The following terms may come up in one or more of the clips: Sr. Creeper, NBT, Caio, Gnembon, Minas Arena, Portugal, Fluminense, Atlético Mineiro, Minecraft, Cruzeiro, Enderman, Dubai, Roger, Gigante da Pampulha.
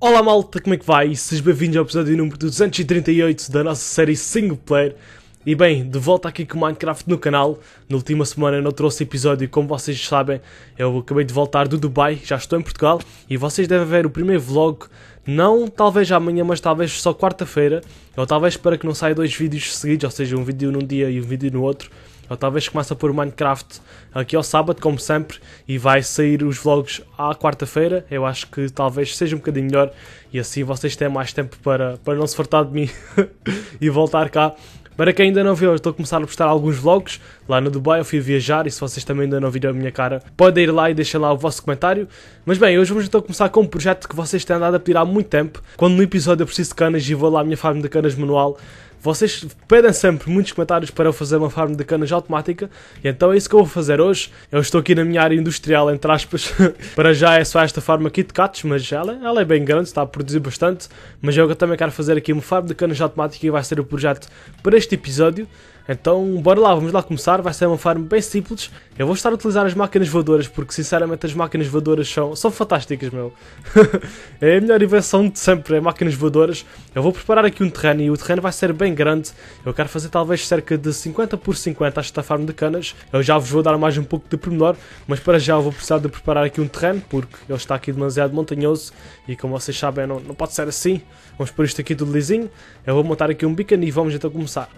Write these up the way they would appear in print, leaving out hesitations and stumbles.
Olá malta, como é que vai? Sejam bem-vindos ao episódio número 238 da nossa série Single Player. E bem, de volta aqui com Minecraft no canal. Na última semana eu não trouxe episódio e, como vocês sabem, eu acabei de voltar do Dubai, já estou em Portugal. E vocês devem ver o primeiro vlog, não talvez amanhã, mas talvez só quarta-feira. Ou talvez para que não saia dois vídeos seguidos, ou seja, um vídeo num dia e um vídeo no outro. Ou talvez comece a pôr Minecraft aqui ao sábado, como sempre, e vai sair os vlogs à quarta-feira. Eu acho que talvez seja um bocadinho melhor e assim vocês têm mais tempo para não se fartar de mim e voltar cá. Para quem ainda não viu, eu estou a começar a postar alguns vlogs lá no Dubai, eu fui viajar, e se vocês também ainda não viram a minha cara, podem ir lá e deixem lá o vosso comentário. Mas bem, hoje vamos então começar com um projeto que vocês têm andado a pedir há muito tempo. Quando no episódio eu preciso de canas e vou lá à minha farm de canas manual, vocês pedem sempre muitos comentários para eu fazer uma farm de canas automática, e então é isso que eu vou fazer hoje. Eu estou aqui na minha área industrial, entre aspas. Para já é só esta farm aqui de catos, mas ela é bem grande, está a produzir bastante. Mas eu também quero fazer aqui uma farm de canas automática e vai ser o projeto para este episódio. Então bora lá, vamos lá começar. Vai ser uma farm bem simples. Eu vou estar a utilizar as máquinas voadoras porque sinceramente as máquinas voadoras são fantásticas, meu. É a melhor invenção de sempre, é máquinas voadoras. Eu vou preparar aqui um terreno e o terreno vai ser bem grande. Eu quero fazer talvez cerca de 50 por 50 esta farm de canas. Eu já vos vou dar mais um pouco de pormenor, mas para já eu vou precisar de preparar aqui um terreno porque ele está aqui demasiado montanhoso e, como vocês sabem, não pode ser assim. Vamos pôr isto aqui tudo lisinho. Eu vou montar aqui um beacon e vamos então começar.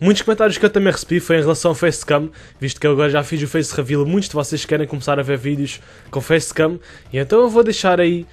Muitos comentários que eu também recebi foi em relação ao facecam, visto que eu agora já fiz o face reveal, muitos de vocês querem começar a ver vídeos com facecam, e então eu vou deixar aí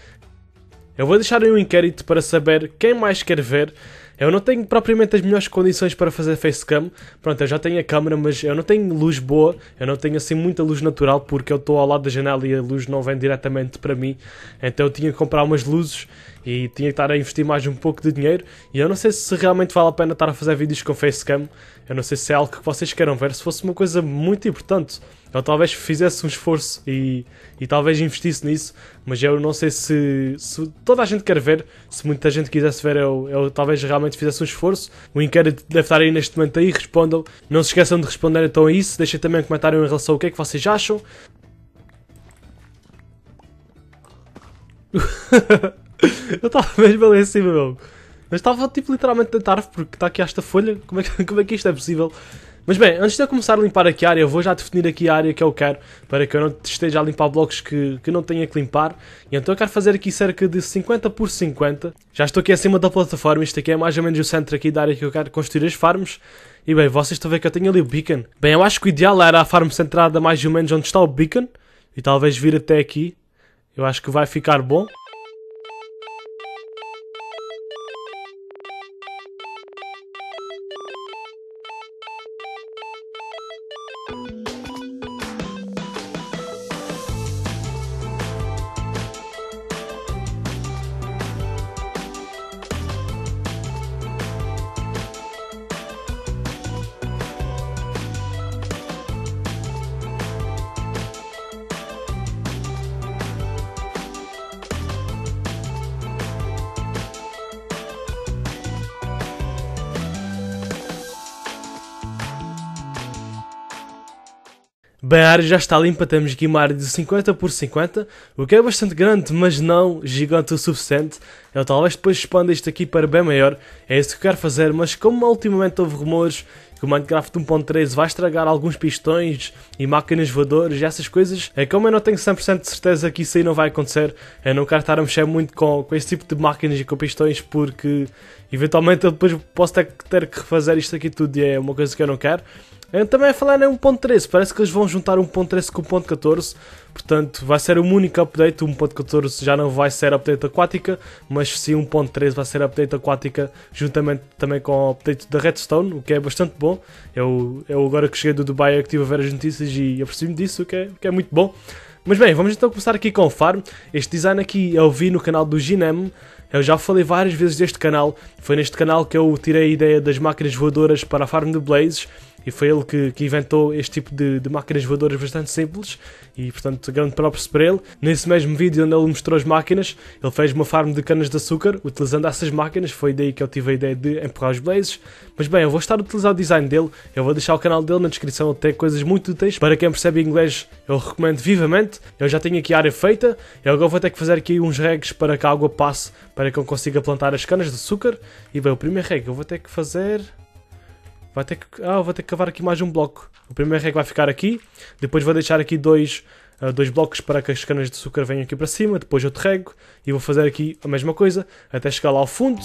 um inquérito para saber quem mais quer ver. Eu não tenho propriamente as melhores condições para fazer facecam. Pronto, eu já tenho a câmera, mas eu não tenho luz boa. Eu não tenho assim muita luz natural porque eu estou ao lado da janela e a luz não vem diretamente para mim. Então eu tinha que comprar umas luzes e tinha que estar a investir mais um pouco de dinheiro. E eu não sei se realmente vale a pena estar a fazer vídeos com facecam. Eu não sei se é algo que vocês queiram ver. Se fosse uma coisa muito importante, eu talvez fizesse um esforço e talvez investisse nisso, mas eu não sei se toda a gente quer ver. Se muita gente quisesse ver, eu talvez realmente fizesse um esforço. O inquérito deve estar aí neste momento, aí respondam. Não se esqueçam de responder então a isso. Deixem também um comentário em relação ao que é que vocês acham. Eu estava mesmo ali em cima, meu. Mas estava tipo literalmente a tentar, porque está aqui esta folha. Como é que isto é possível? Mas bem, antes de eu começar a limpar aqui a área, eu vou já definir aqui a área que eu quero, para que eu não esteja a limpar blocos que não tenha que limpar. E então eu quero fazer aqui cerca de 50 por 50. Já estou aqui acima da plataforma, isto aqui é mais ou menos o centro aqui da área que eu quero construir as farms. E bem, vocês estão a ver que eu tenho ali o beacon. Bem, eu acho que o ideal era a farm centrada mais ou menos onde está o beacon, e talvez vir até aqui. Eu acho que vai ficar bom. Bem, a área já está limpa, temos aqui uma área de 50 por 50, o que é bastante grande, mas não gigante o suficiente. Eu talvez depois expanda isto aqui para bem maior, é isso que eu quero fazer, mas como ultimamente houve rumores que o Minecraft 1.13 vai estragar alguns pistões e máquinas voadoras e essas coisas, é como eu não tenho 100% de certeza que isso aí não vai acontecer, eu não quero estar a mexer muito com esse tipo de máquinas e com pistões, porque eventualmente eu depois posso ter que refazer isto aqui tudo e é uma coisa que eu não quero. Eu também a falar em 1.13, parece que eles vão juntar 1.13 com 1.14, portanto vai ser um único update. 1.14 já não vai ser update aquática, mas sim 1.13 vai ser update aquática, juntamente também com o update da redstone, o que é bastante bom. Eu agora que cheguei do Dubai é que estive a ver as notícias e apercebi-me disso, o que é muito bom. Mas bem, vamos então começar aqui com o farm. Este design aqui eu vi no canal do Gnembon. Eu já falei várias vezes deste canal, foi neste canal que eu tirei a ideia das máquinas voadoras para a farm de Blazes. e foi ele que inventou este tipo de máquinas voadoras bastante simples, e portanto grande props para ele. Nesse mesmo vídeo onde ele mostrou as máquinas, ele fez uma farm de canas de açúcar utilizando essas máquinas, foi daí que eu tive a ideia de empurrar os blazes. Mas bem, eu vou estar a utilizar o design dele, eu vou deixar o canal dele na descrição, ele tem coisas muito úteis, para quem percebe inglês eu recomendo vivamente. Eu já tenho aqui a área feita, eu agora vou ter que fazer aqui uns regs para que a água passe, para que eu consiga plantar as canas de açúcar. E bem, o primeiro reg eu vou ter que fazer... vou ter que cavar aqui mais um bloco. O primeiro reg vai ficar aqui, depois vou deixar aqui dois blocos para que as canas de açúcar venham aqui para cima, depois outro rego, e vou fazer aqui a mesma coisa até chegar lá ao fundo.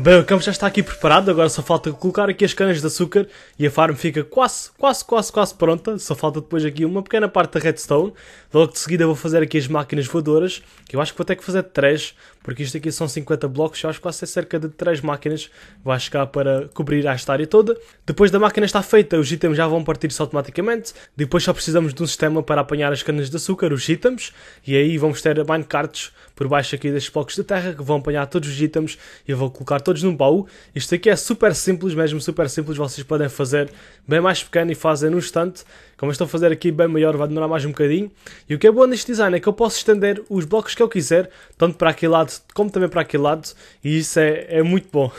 Bem, o campo já está aqui preparado, agora só falta colocar aqui as canas de açúcar e a farm fica quase pronta. Só falta depois aqui uma pequena parte da redstone. Logo de seguida vou fazer aqui as máquinas voadoras, que eu acho que vou ter que fazer 3, porque isto aqui são 50 blocos, eu acho que vai ser cerca de 3 máquinas, vai chegar para cobrir esta área toda. Depois da máquina estar feita, os itens já vão partir-se automaticamente, depois só precisamos de um sistema para apanhar as canas de açúcar, os itens, e aí vamos ter minecarts por baixo aqui destes blocos de terra, que vão apanhar todos os itens e eu vou colocar todos num baú. Isto aqui é super simples, mesmo super simples, vocês podem fazer bem mais pequeno e fazem num instante. Como eu estou a fazer aqui bem maior, vai demorar mais um bocadinho. E o que é bom neste design é que eu posso estender os blocos que eu quiser, tanto para aquele lado como também para aquele lado, e isso é muito bom.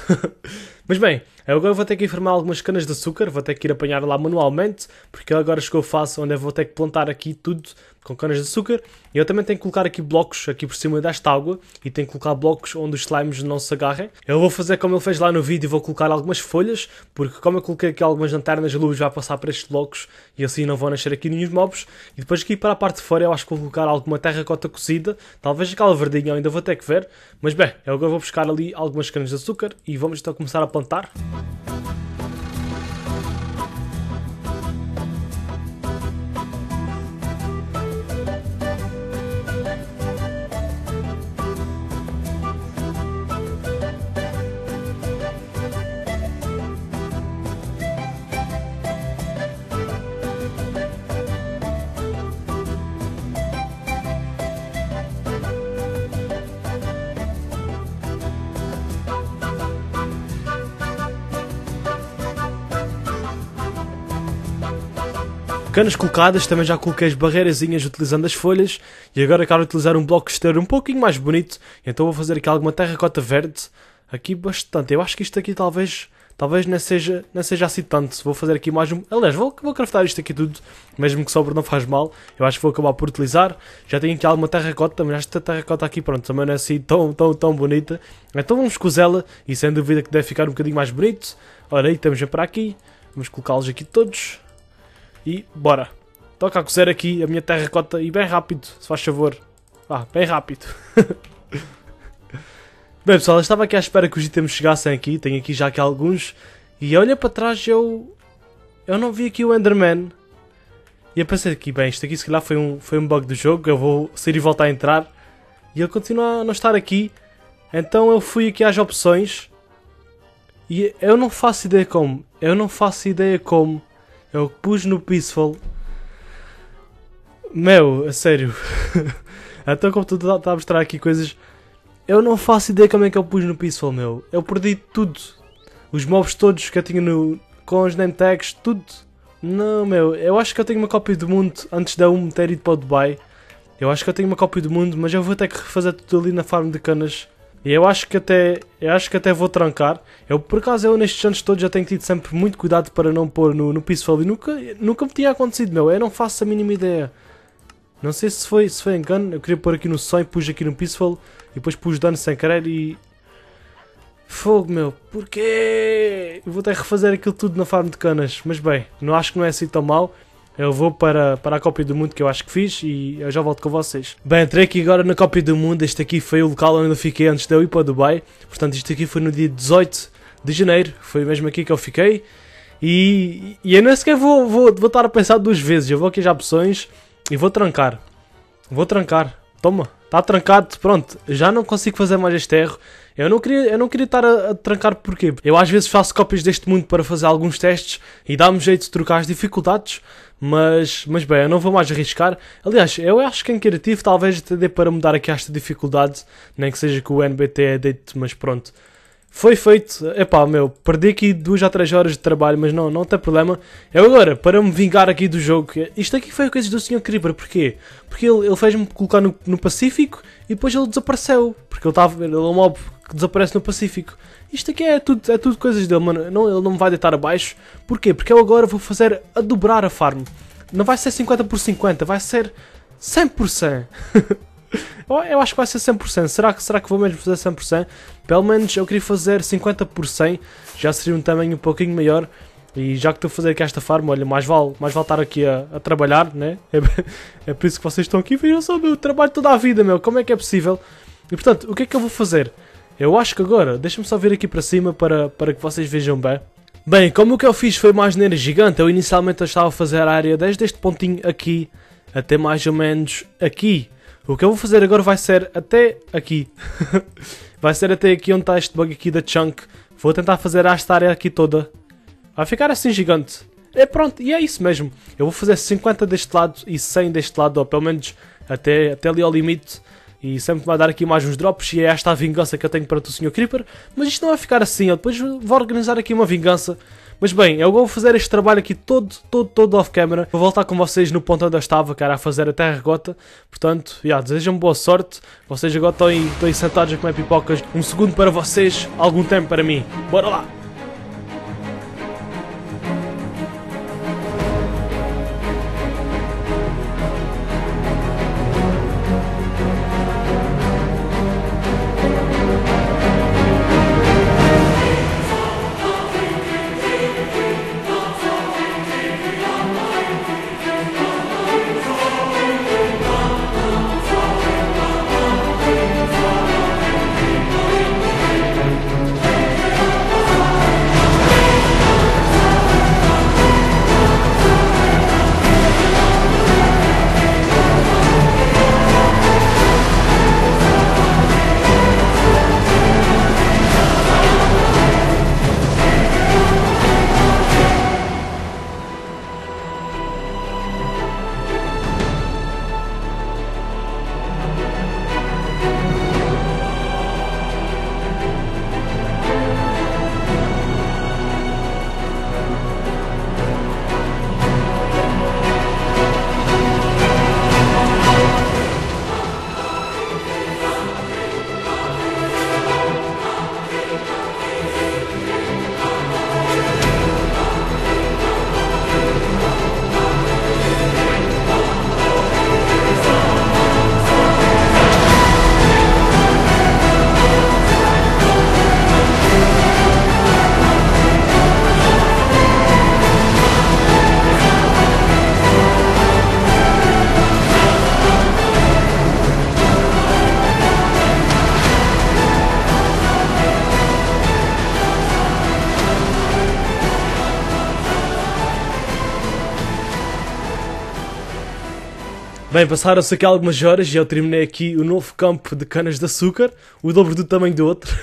Mas bem, eu agora vou ter que farmar algumas canas de açúcar, vou ter que ir apanhar lá manualmente, porque agora chegou a fase onde eu vou ter que plantar aqui tudo com canas de açúcar, e eu também tenho que colocar aqui blocos aqui por cima desta água, e tenho que colocar blocos onde os slimes não se agarrem. Eu vou fazer como ele fez lá no vídeo, vou colocar algumas folhas, porque como eu coloquei aqui algumas lanternas, a luz vai passar para estes blocos, e assim não vão nascer aqui nenhum mobs. E depois aqui para a parte de fora eu acho que vou colocar alguma terracota cozida, talvez aquela verdinha, eu ainda vou ter que ver. Mas bem, eu agora vou buscar ali algumas canas de açúcar, e vamos então começar a plantar. Canas colocadas, também já coloquei as barreirazinhas utilizando as folhas, e agora quero utilizar um bloco exterior um pouquinho mais bonito, então vou fazer aqui alguma terracota verde, aqui bastante. Eu acho que isto aqui talvez não seja assim tanto, vou fazer aqui mais um... Aliás, vou craftar isto aqui tudo, mesmo que sobre não faz mal, eu acho que vou acabar por utilizar. Já tenho aqui alguma terracota, mas esta terracota aqui, pronto, também não é assim tão bonita, então vamos cozê-la, e sem dúvida que deve ficar um bocadinho mais bonito. Ora, aí estamos já para aqui, vamos colocá-los aqui todos. E bora, toca a cozer aqui a minha terracota, e bem rápido, se faz favor. Bem rápido. Bem pessoal, eu estava aqui à espera que os itens chegassem aqui, tenho aqui já aqui alguns. E olha para trás, eu não vi aqui o Enderman. E eu pensei aqui, bem, isto aqui se calhar foi um bug do jogo, eu vou sair e voltar a entrar. E ele continua a não estar aqui, então eu fui aqui às opções. E eu não faço ideia como, eu pus no Peaceful. Meu, a sério. Então como tu estás a mostrar aqui coisas, eu não faço ideia como é que eu pus no Peaceful, meu. Eu perdi tudo. Os mobs todos que eu tinha no... com os name tags, tudo. Não, meu. Eu acho que eu tenho uma cópia do mundo antes de eu me ter ido para o Dubai. Eu acho que eu tenho uma cópia do mundo, mas eu vou ter que refazer tudo ali na farm de canas. Eu acho que até vou trancar. Eu, por acaso, nestes anos todos já tenho tido sempre muito cuidado para não pôr no peaceful e nunca me tinha acontecido, meu. Eu não faço a mínima ideia. Não sei se foi engano. Eu queria pôr aqui no sonho, pus aqui no peaceful e depois pus dano sem querer e... Fogo, meu. Porquê? Eu vou ter que refazer aquilo tudo na farm de canas. Mas bem, não acho que não é assim tão mal. Eu vou para a cópia do mundo que eu acho que fiz e eu já volto com vocês. Bem, entrei aqui agora na cópia do mundo. Este aqui foi o local onde eu fiquei antes de eu ir para Dubai. Portanto, isto aqui foi no dia 18 de janeiro. Foi mesmo aqui que eu fiquei. E eu nem sequer vou estar a pensar duas vezes. Eu vou aqui às opções e vou trancar. Vou trancar. Toma. Está trancado. Pronto. Já não consigo fazer mais este erro. Eu não queria estar a trancar porquê? Eu às vezes faço cópias deste mundo para fazer alguns testes e dá-me jeito de trocar as dificuldades, mas bem, eu não vou mais arriscar. Aliás, eu acho que em criativo talvez até dê para mudar aqui esta dificuldade, nem que seja que o NBT deite, mas pronto. Foi feito. Epá, meu, perdi aqui 2 a 3 horas de trabalho, mas não tem problema. Eu agora, para me vingar aqui do jogo, isto aqui foi coisas do Sr. Creeper, porquê? Porque ele fez-me colocar no Pacífico e depois ele desapareceu, porque ele é um mob que desaparece no Pacífico. Isto aqui é tudo coisas dele, mano. Não, ele não me vai deitar abaixo. Porquê? Porque eu agora vou fazer a dobrar a farm. Não vai ser 50 por 50, vai ser 100%. Eu acho que vai ser 100%. Será que vou mesmo fazer 100%? Pelo menos eu queria fazer 50 por 100. Já seria um tamanho um pouquinho maior. E já que estou a fazer aqui esta farm, olha, mais vale estar aqui a trabalhar, né? É por isso que vocês estão aqui. Vejam só, meu, trabalho toda a vida, meu. Como é que é possível? E portanto, o que é que eu vou fazer? Eu acho que agora, deixa-me só vir aqui para cima para que vocês vejam bem. Bem, como o que eu fiz foi uma asneira gigante, eu inicialmente estava a fazer a área desde este pontinho aqui até mais ou menos aqui. O que eu vou fazer agora vai ser até aqui. Vai ser até aqui onde está este bug aqui da chunk. Vou tentar fazer esta área aqui toda. Vai ficar assim gigante. É pronto, e é isso mesmo. Eu vou fazer 50 deste lado e 100 deste lado, ou pelo menos até ali ao limite. E sempre vai dar aqui mais uns drops, e é esta a vingança que eu tenho para o Sr. Creeper. Mas isto não vai ficar assim, eu depois vou organizar aqui uma vingança. Mas bem, eu vou fazer este trabalho aqui todo off-camera. Vou voltar com vocês no ponto onde eu estava, cara, a fazer a terra gota. Portanto, yeah, desejam-me boa sorte. Vocês agora estão aí sentados a comer pipocas. Um segundo para vocês, algum tempo para mim. Bora lá! Bem, passaram-se aqui algumas horas e eu terminei aqui o novo campo de canas de açúcar, o dobro do tamanho do outro.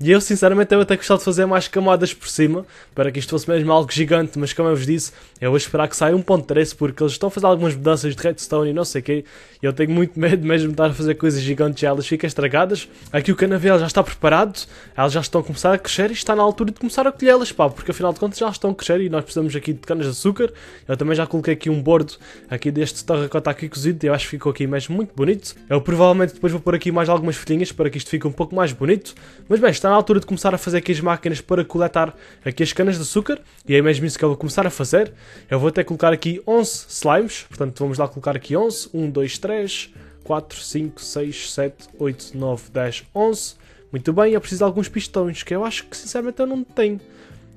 E eu sinceramente eu até gostava de fazer mais camadas por cima, para que isto fosse mesmo algo gigante, mas como eu vos disse, eu vou esperar que saia 1.13, porque eles estão a fazer algumas mudanças de redstone e não sei o quê, e eu tenho muito medo mesmo de estar a fazer coisas gigantes e elas ficam estragadas. Aqui o canavial já está preparado, elas já estão a começar a crescer e está na altura de começar a colhê-las, pá, porque afinal de contas já estão a crescer e nós precisamos aqui de canas de açúcar. Eu também já coloquei aqui um bordo aqui deste terracota aqui cozido, eu acho que ficou aqui mesmo muito bonito. Eu provavelmente depois vou pôr aqui mais algumas folhinhas para que isto fique um pouco mais bonito, mas bem, está na altura de começar a fazer aqui as máquinas para coletar aqui as canas de açúcar, e é mesmo isso que eu vou começar a fazer. Eu vou até colocar aqui 11 slimes, portanto vamos lá colocar aqui 11, 1, 2, 3, 4, 5, 6, 7, 8, 9, 10, 11, muito bem. Eu preciso de alguns pistões, que eu acho que sinceramente eu não tenho.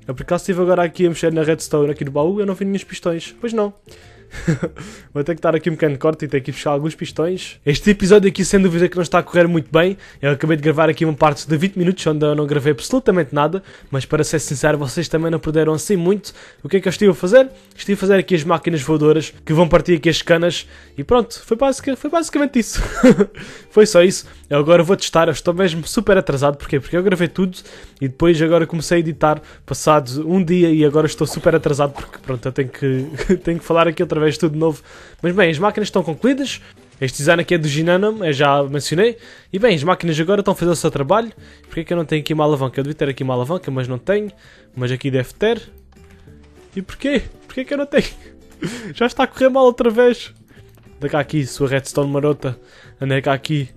Eu por acaso estive agora aqui a mexer na redstone aqui no baú, eu não vi nenhum pistões, pois não. Vou ter que estar aqui um bocadinho de corte e ter que buscar alguns pistões. Este episódio aqui sem dúvida que não está a correr muito bem. Eu acabei de gravar aqui uma parte de 20 minutos onde eu não gravei absolutamente nada, mas para ser sincero, vocês também não perderam assim muito. O que é que eu estive a fazer? Estive a fazer aqui as máquinas voadoras que vão partir aqui as canas e pronto, foi basicamente isso. Foi só isso. Eu agora vou testar, eu estou mesmo super atrasado. Porquê? Porque eu gravei tudo e depois agora comecei a editar passado um dia e agora estou super atrasado porque pronto, eu tenho que falar aqui outra vez tudo de novo. Mas bem, as máquinas estão concluídas. Este design aqui é do Gnembon, eu já mencionei. E bem, as máquinas agora estão a fazer o seu trabalho. Porque é que eu não tenho aqui uma alavanca? Eu devia ter aqui uma alavanca, mas não tenho. Mas aqui deve ter. E porquê? Porquê que eu não tenho? Já está a correr mal outra vez. Anda cá aqui, sua redstone marota. Anda cá aqui.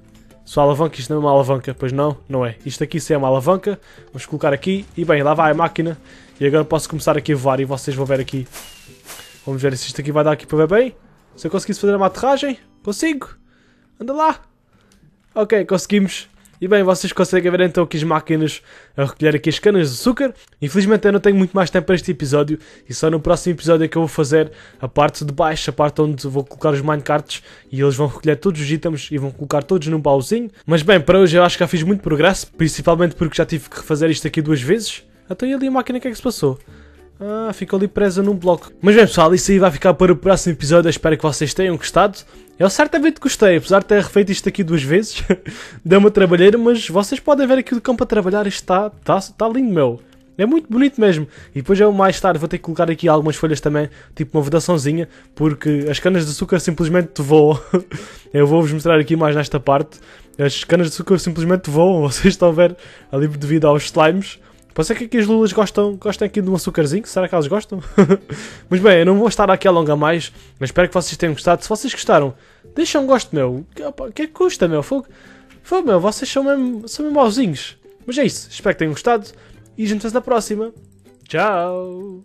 Sua alavanca, isto não é uma alavanca. Pois não, não é. Isto aqui sim é uma alavanca. Vamos colocar aqui. E bem, lá vai a máquina. E agora posso começar aqui a voar e vocês vão ver aqui. Vamos ver se isto aqui vai dar aqui para ver bem. Se eu conseguisse fazer uma aterragem, consigo. Anda lá. Ok, conseguimos. E bem, vocês conseguem ver então aqui as máquinas a recolher aqui as canas de açúcar. Infelizmente eu não tenho muito mais tempo para este episódio e só no próximo episódio é que eu vou fazer a parte de baixo, a parte onde vou colocar os minecarts e eles vão recolher todos os itens e vão colocar todos num baúzinho. Mas bem, para hoje eu acho que já fiz muito progresso, principalmente porque já tive que refazer isto aqui duas vezes. Então e ali a máquina, o que é que se passou? Ah, ficou ali presa num bloco. Mas bem pessoal, isso aí vai ficar para o próximo episódio. Eu espero que vocês tenham gostado. Eu certamente gostei, apesar de ter refeito isto aqui duas vezes. Deu uma trabalheira, mas vocês podem ver aqui o campo a trabalhar. Isto está lindo, meu. É muito bonito mesmo. E depois eu mais tarde vou ter que colocar aqui algumas folhas também, tipo uma vedaçãozinha, porque as canas de açúcar simplesmente voam. Eu vou-vos mostrar aqui mais nesta parte. As canas de açúcar simplesmente voam, vocês estão a ver ali devido aos slimes. Pode ser que aqui as lulas gostem aqui de um açúcarzinho, será que elas gostam? Mas bem, eu não vou estar aqui a alongar mais, mas espero que vocês tenham gostado. Se vocês gostaram, deixem um gosto, meu. O que é que custa, meu? Fogo, meu, vocês são mesmo mauzinhos. Mas é isso, espero que tenham gostado e a gente se vê na próxima. Tchau!